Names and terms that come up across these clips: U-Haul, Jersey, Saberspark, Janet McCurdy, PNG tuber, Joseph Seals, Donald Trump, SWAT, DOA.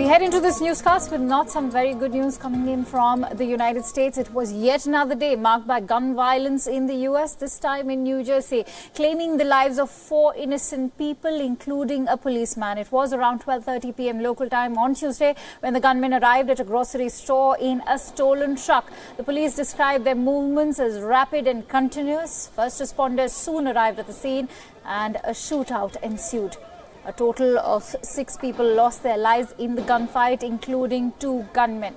We head into this newscast with not some very good news coming in from the United States. It was yet another day marked by gun violence in the U.S., this time in New Jersey, claiming the lives of 4 innocent people, including a policeman. It was around 12:30 p.m. local time on Tuesday when the gunmen arrived at a grocery store in a stolen truck. The police described their movements as rapid and continuous. First responders soon arrived at the scene and a shootout ensued. A total of 6 people lost their lives in the gunfight, including 2 gunmen.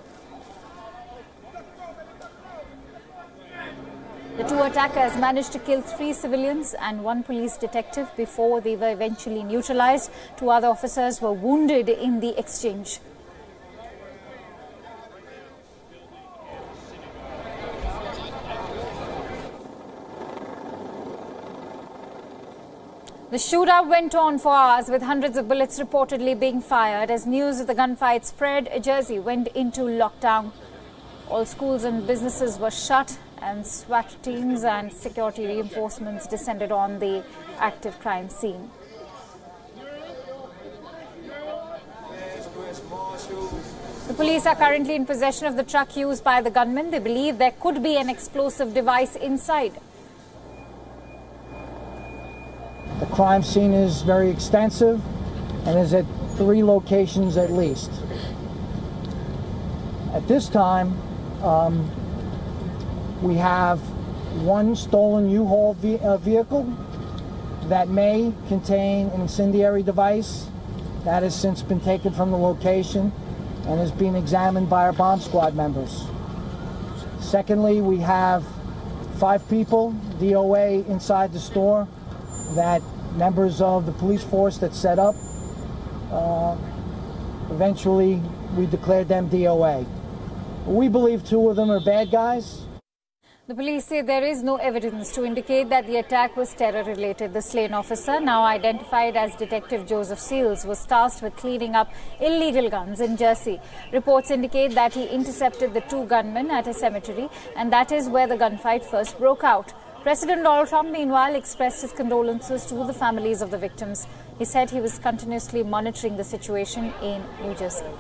The 2 attackers managed to kill 3 civilians and 1 police detective before they were eventually neutralized. 2 other officers were wounded in the exchange. The shootout went on for hours, with hundreds of bullets reportedly being fired. As news of the gunfight spread, Jersey went into lockdown. All schools and businesses were shut, and SWAT teams and security reinforcements descended on the active crime scene. The police are currently in possession of the truck used by the gunmen. They believe there could be an explosive device inside. The crime scene is very extensive and is at 3 locations at least. At this time, we have 1 stolen U-Haul vehicle that may contain an incendiary device. That has since been taken from the location and is being examined by our bomb squad members. Secondly, we have 5 people DOA inside the store that members of the police force that set up, eventually we declared them DOA. We believe 2 of them are bad guys. The police say there is no evidence to indicate that the attack was terror-related. The slain officer, now identified as Detective Joseph Seals, was tasked with cleaning up illegal guns in Jersey. Reports indicate that he intercepted the 2 gunmen at a cemetery, and that is where the gunfight first broke out. President Donald Trump, meanwhile, expressed his condolences to the families of the victims. He said he was continuously monitoring the situation in New Jersey.